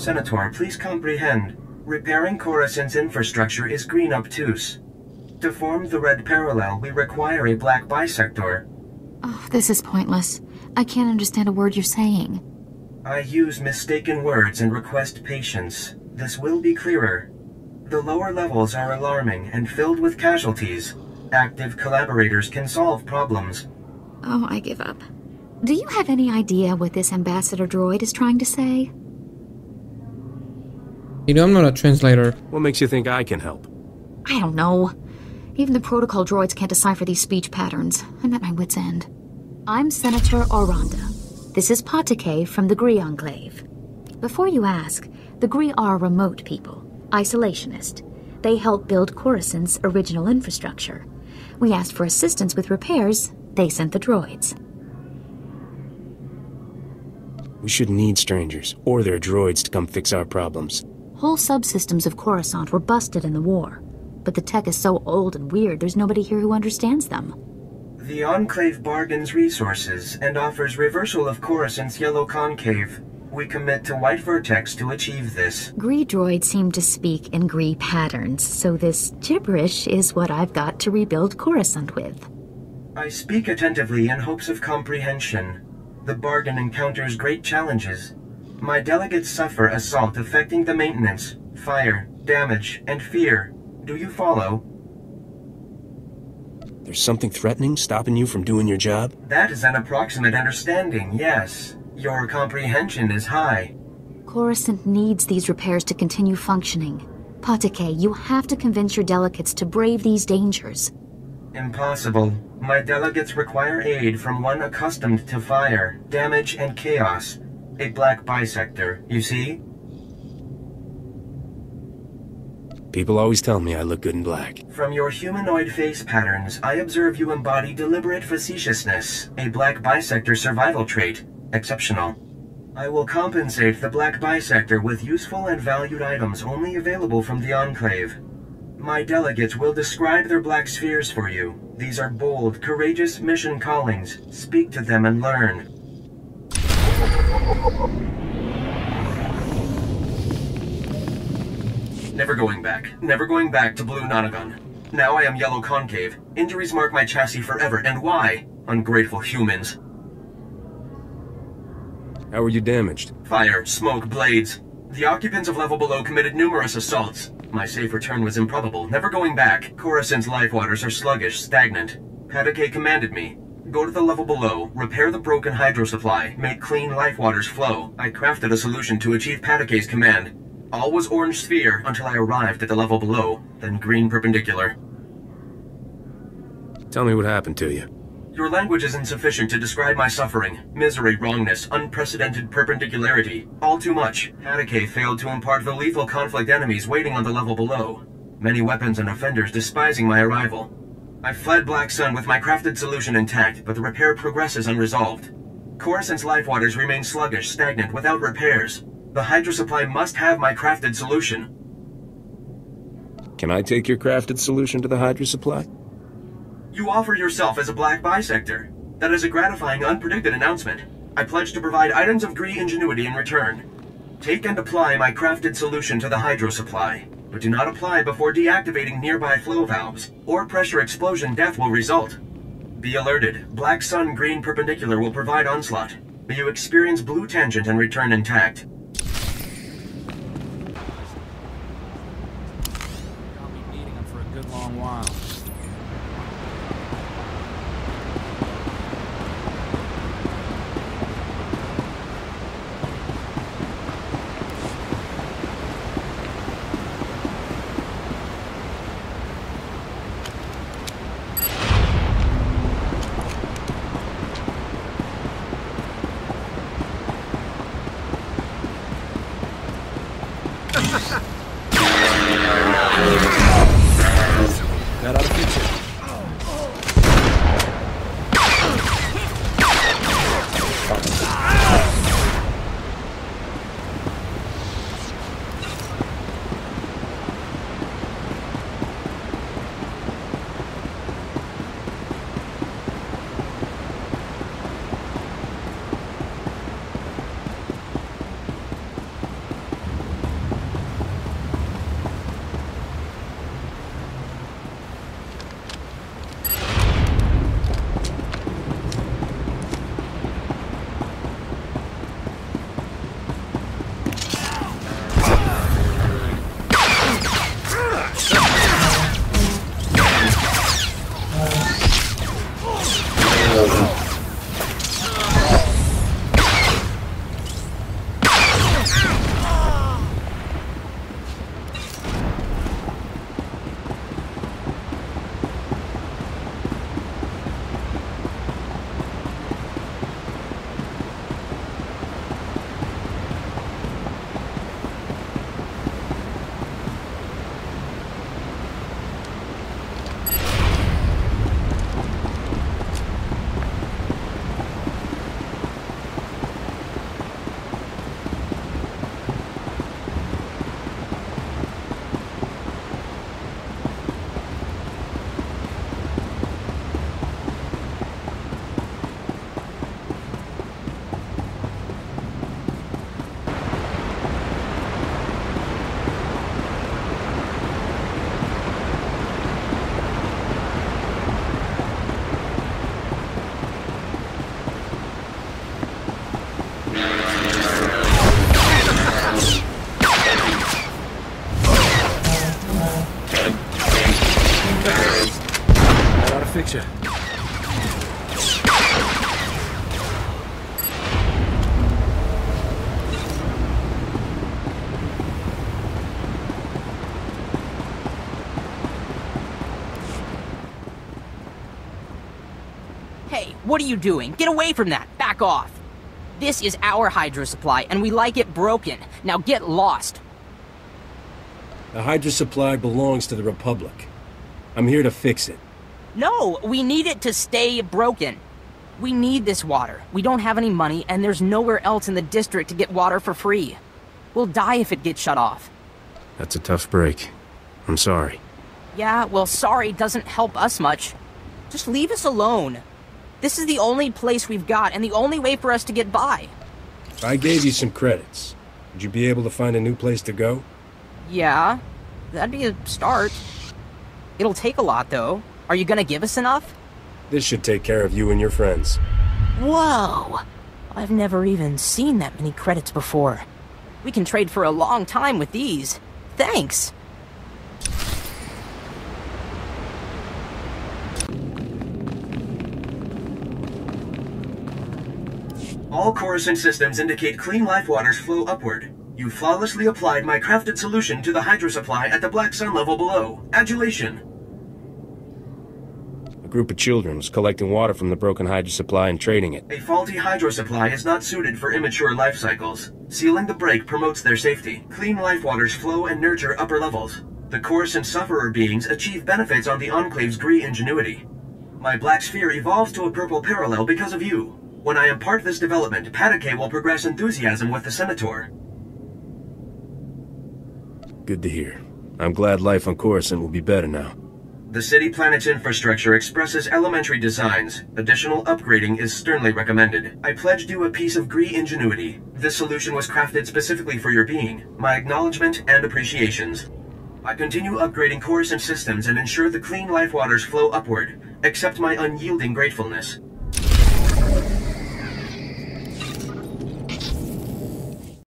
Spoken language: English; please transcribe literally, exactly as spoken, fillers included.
Senator, please comprehend. Repairing Coruscant's infrastructure is green obtuse. To form the red parallel, we require a black bisector. Oh, this is pointless. I can't understand a word you're saying. I use mistaken words and request patience. This will be clearer. The lower levels are alarming and filled with casualties. Active collaborators can solve problems. Oh, I give up. Do you have any idea what this ambassador droid is trying to say? You know, I'm not a translator. What makes you think I can help? I don't know. Even the protocol droids can't decipher these speech patterns. I'm at my wit's end. I'm Senator Oranda. This is Patake from the Gree Enclave. Before you ask, the Gree are remote people, isolationist. They help build Coruscant's original infrastructure. We asked for assistance with repairs. They sent the droids. We shouldn't need strangers or their droids to come fix our problems. Whole subsystems of Coruscant were busted in the war, but the tech is so old and weird there's nobody here who understands them. The Enclave bargains resources and offers reversal of Coruscant's yellow concave. We commit to White Vertex to achieve this. Gree droids seem to speak in Gree patterns, so this gibberish is what I've got to rebuild Coruscant with. I speak attentively in hopes of comprehension. The bargain encounters great challenges. My delegates suffer assault affecting the maintenance, fire, damage, and fear. Do you follow? There's something threatening stopping you from doing your job? That is an approximate understanding, yes. Your comprehension is high. Coruscant needs these repairs to continue functioning. Patake, you have to convince your delegates to brave these dangers. Impossible. My delegates require aid from one accustomed to fire, damage, and chaos. A black bisector, you see? People always tell me I look good in black. From your humanoid face patterns, I observe you embody deliberate facetiousness, a black bisector survival trait. Exceptional. I will compensate the black bisector with useful and valued items only available from the Enclave. My delegates will describe their black spheres for you. These are bold, courageous mission callings. Speak to them and learn. Never going back. Never going back to Blue Nonagon. Now I am Yellow Concave. Injuries mark my chassis forever, and why? Ungrateful humans. How were you damaged? Fire, smoke, blades. The occupants of level below committed numerous assaults. My safe return was improbable. Never going back. Coruscant's life waters are sluggish, stagnant. Patake commanded me. Go to the level below, repair the broken hydrosupply, make clean life waters flow. I crafted a solution to achieve Patake's command. All was orange sphere until I arrived at the level below, then green perpendicular. Tell me what happened to you. Your language is insufficient to describe my suffering. Misery, wrongness, unprecedented perpendicularity. All too much. Patake failed to impart the lethal conflict enemies waiting on the level below. Many weapons and offenders despising my arrival. I fled Black Sun with my crafted solution intact, but the repair progresses unresolved. Coruscant's life waters remain sluggish, stagnant, without repairs. The hydrosupply must have my crafted solution. Can I take your crafted solution to the hydrosupply? You offer yourself as a black bisector. That is a gratifying, unpredicted announcement. I pledge to provide items of Gree Ingenuity in return. Take and apply my crafted solution to the hydrosupply, but do not apply before deactivating nearby flow valves, or pressure explosion death will result. Be alerted. Black Sun Green Perpendicular will provide onslaught. May you experience blue tangent and return intact. I'll be needing them for a good long while. That ought to fix you. What are you doing? Get away from that! Back off! This is our hydrosupply, and we like it broken. Now get lost! The hydrosupply belongs to the Republic. I'm here to fix it. No! We need it to stay broken. We need this water. We don't have any money, and there's nowhere else in the district to get water for free. We'll die if it gets shut off. That's a tough break. I'm sorry. Yeah, well, sorry doesn't help us much. Just leave us alone. This is the only place we've got, and the only way for us to get by. If I gave you some credits, would you be able to find a new place to go? Yeah, that'd be a start. It'll take a lot, though. Are you gonna give us enough? This should take care of you and your friends. Whoa! I've never even seen that many credits before. We can trade for a long time with these. Thanks! All Coruscant systems indicate clean life waters flow upward. You flawlessly applied my crafted solution to the hydrosupply at the Black Sun level below. Adulation. A group of children was collecting water from the broken hydrosupply and trading it. A faulty hydrosupply is not suited for immature life cycles. Sealing the break promotes their safety. Clean life waters flow and nurture upper levels. The Coruscant sufferer beings achieve benefits on the Enclave's Gree Ingenuity. My black sphere evolves to a purple parallel because of you. When I impart this development, Patake will progress enthusiasm with the Senator. Good to hear. I'm glad life on Coruscant will be better now. The city planet's infrastructure expresses elementary designs. Additional upgrading is sternly recommended. I pledged you a piece of Gree Ingenuity. This solution was crafted specifically for your being. My acknowledgement and appreciations. I continue upgrading Coruscant systems and ensure the clean life waters flow upward. Accept my unyielding gratefulness.